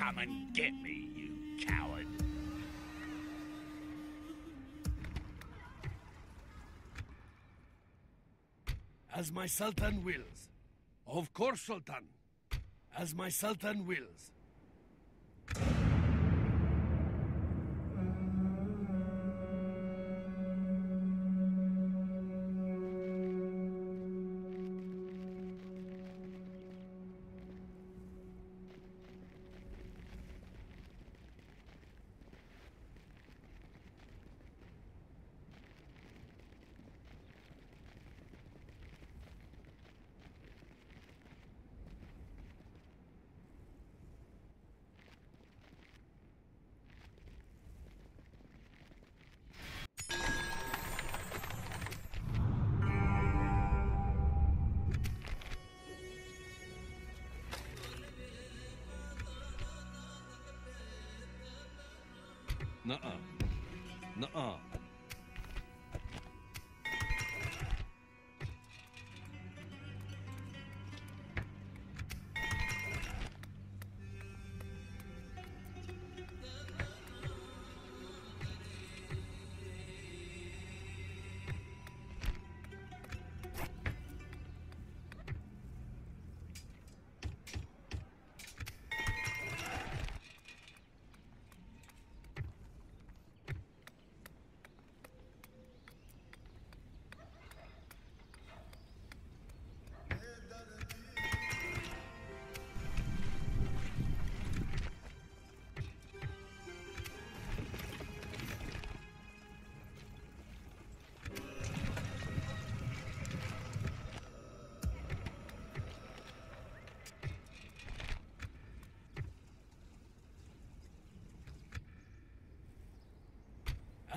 Come and get me, you coward. As my Sultan wills. Of course, Sultan. As my Sultan wills. Nuh-uh. Nuh-uh.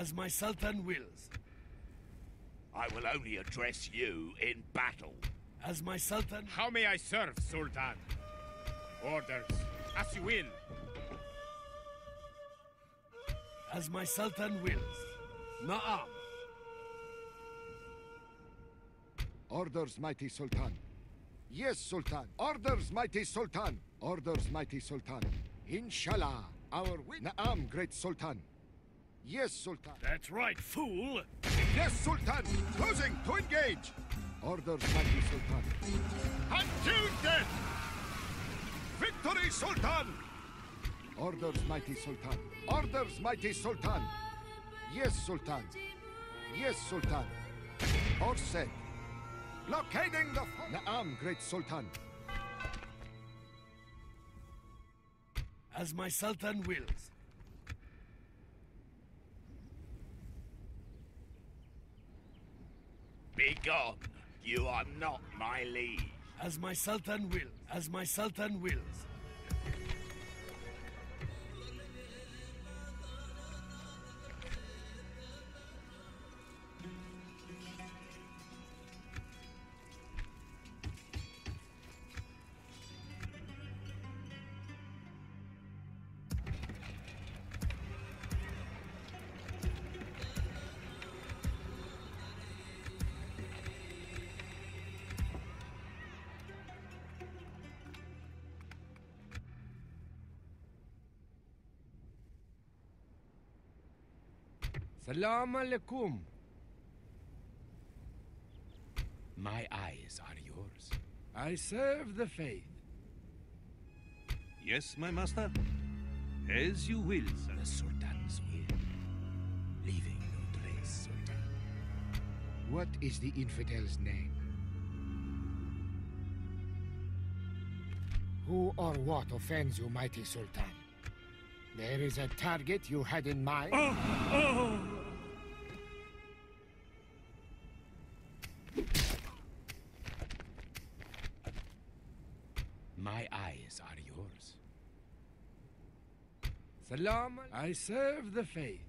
As my Sultan wills. I will only address you in battle. As my Sultan... How may I serve, Sultan? Orders, as you will. As my Sultan wills. Na'am. Orders, mighty Sultan. Yes, Sultan. Orders, mighty Sultan. Orders, mighty Sultan. Inshallah, our win... Na'am, great Sultan. Yes, Sultan. That's right, fool! Yes, Sultan! Closing to engage! Orders, mighty Sultan. Until death! Victory, Sultan! Orders, mighty Sultan. Orders, mighty Sultan! Yes, Sultan. Yes, Sultan. Or said. Blockading the... Na'am, great Sultan. As my Sultan wills. Begone! You are not my liege. As my Sultan will. As my Sultan wills. Salaam alaikum. My eyes are yours. I serve the faith. Yes, my master. As you will, sir. The Sultan's will. Leaving no trace, Sultan. What is the infidel's name? Who or what offends you, mighty Sultan? There is a target you had in mind. Oh, oh. My eyes are yours. Salam. I serve the faith.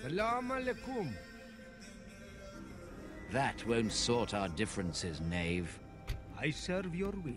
Salam alaikum. That won't sort our differences, knave. I serve your will.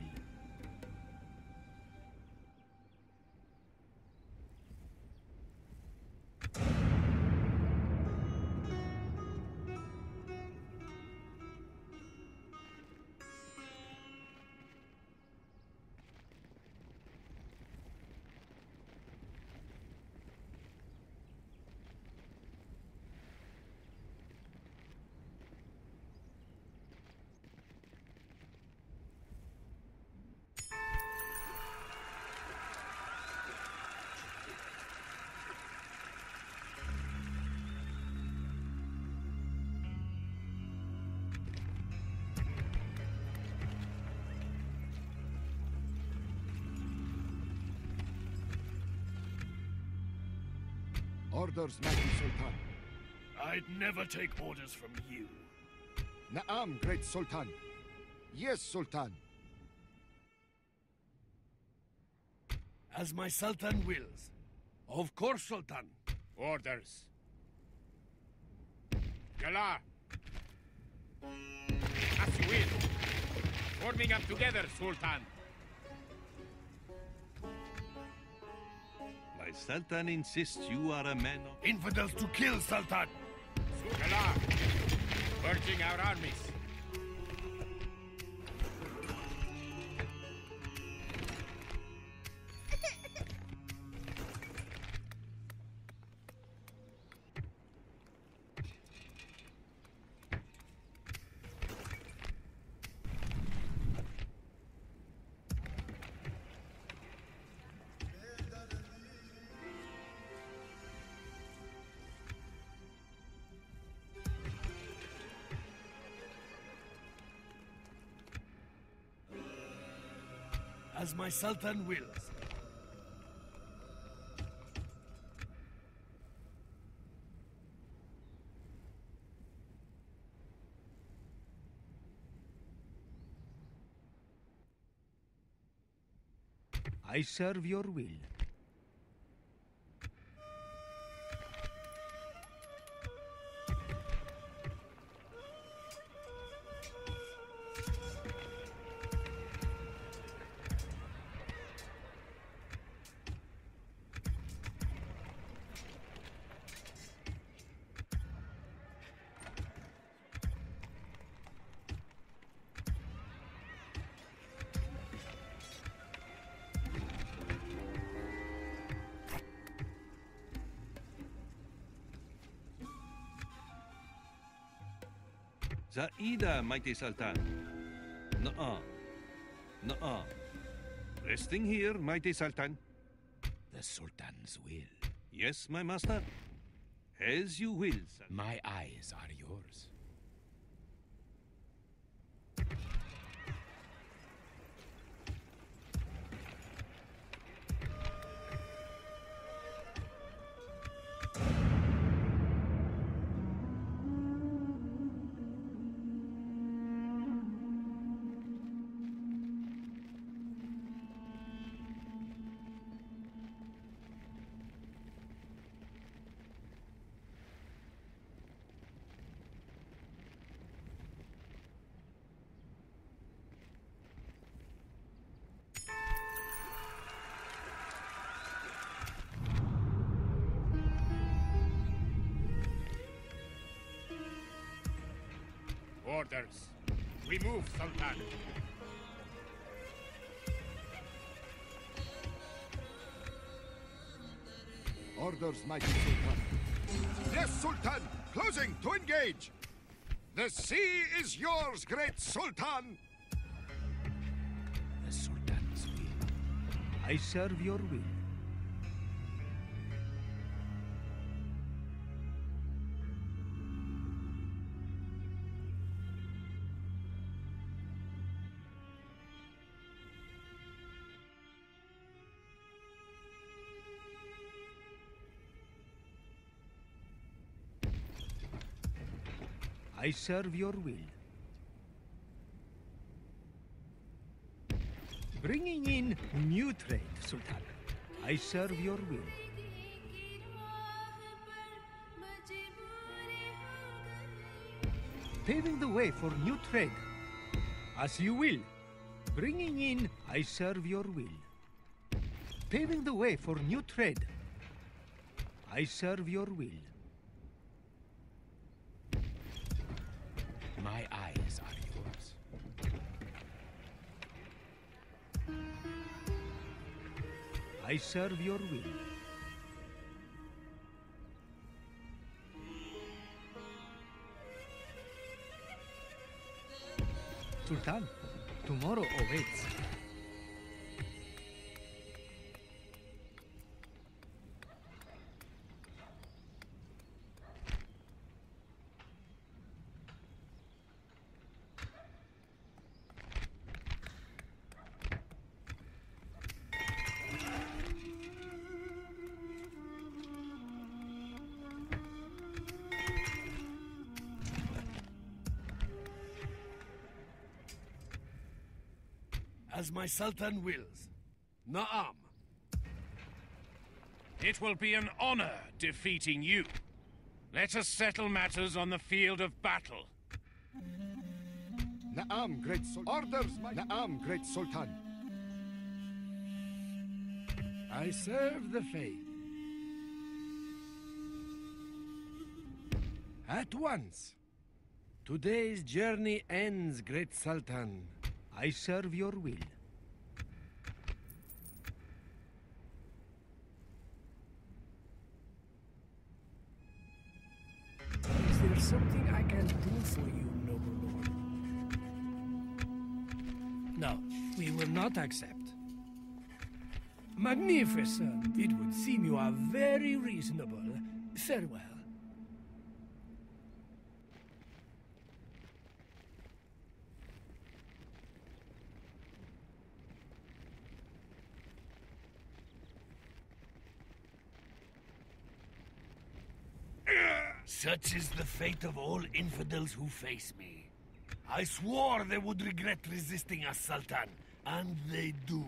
Orders, Mighty Sultan. I'd never take orders from you. Naam, Great Sultan. Yes, Sultan. As my Sultan wills. Of course, Sultan. Orders. Galar. As you will. Forming up together, Sultan. My Sultan insists you are a man of... Infidels to kill, Sultan! Galar. Merging our armies. As my Sultan wills. I serve your will. Za'ida, Mighty Sultan. Nuh-uh. Nuh-uh. Resting here, Mighty Sultan. The Sultan's will. Yes, my master. As you will, Sultan. My eyes are yours. Orders. We move, Sultan. Orders, Mighty Sultan. Yes, Sultan! Closing to engage! The sea is yours, Great Sultan! The Sultan's will. I serve your will. I serve your will. Bringing in new trade, Sultan. I serve your will. Paving the way for new trade. As you will. Bringing in, I serve your will. Paving the way for new trade. I serve your will. My eyes are yours. I serve your will. Sultan, tomorrow awaits. as my Sultan wills. Na'am. It will be an honor defeating you. Let us settle matters on the field of battle. Na'am, great Sultan. Orders, my... Na'am, great Sultan. I serve the faith. At once. Today's journey ends, great Sultan. I serve your will. Is there something I can do for you, noble lord? No, we will not accept. Magnificent. It would seem you are very reasonable. Farewell. Such is the fate of all infidels who face me. I swore they would regret resisting us, Sultan, and they do.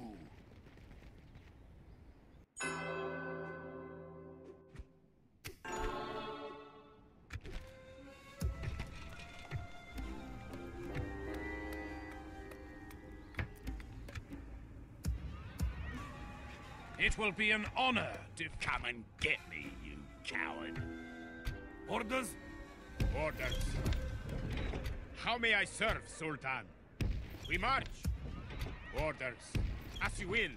It will be an honor to come and get me, you coward. Orders? Orders. How may I serve, Sultan? We march. Orders. As you will.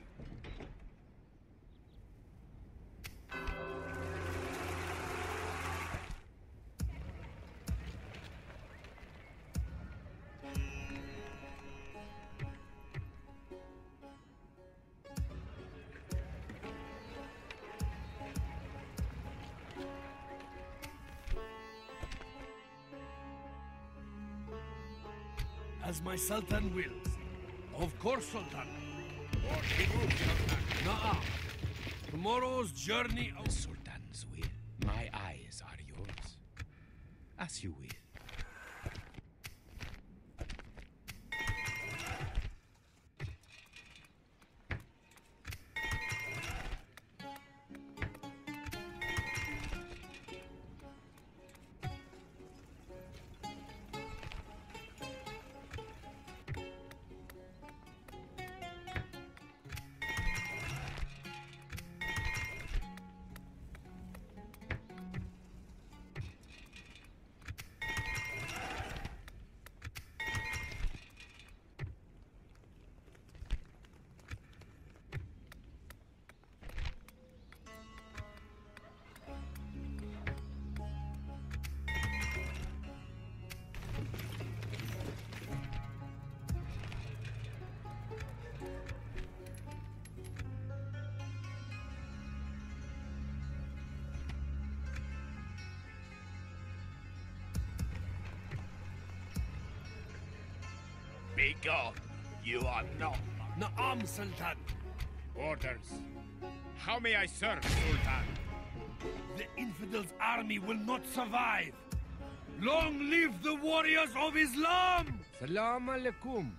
As my Sultan wills. Of course, Sultan. Na'am. Tomorrow's journey of Sultan's will. My eyes are yours. As you will. Be gone. You are not. Na'am, Sultan. Orders. How may I serve, Sultan? The Infidel's army will not survive. Long live the warriors of Islam! Salam alaikum.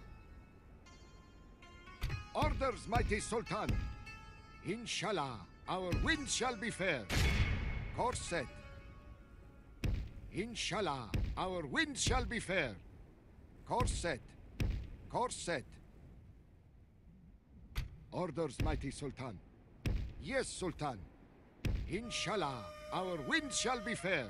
Orders, mighty Sultan. Inshallah, our wind shall be fair. Course set. Inshallah, our wind shall be fair. Course set. Course set. Orders, mighty Sultan. Yes, Sultan. Inshallah, our wind shall be fair.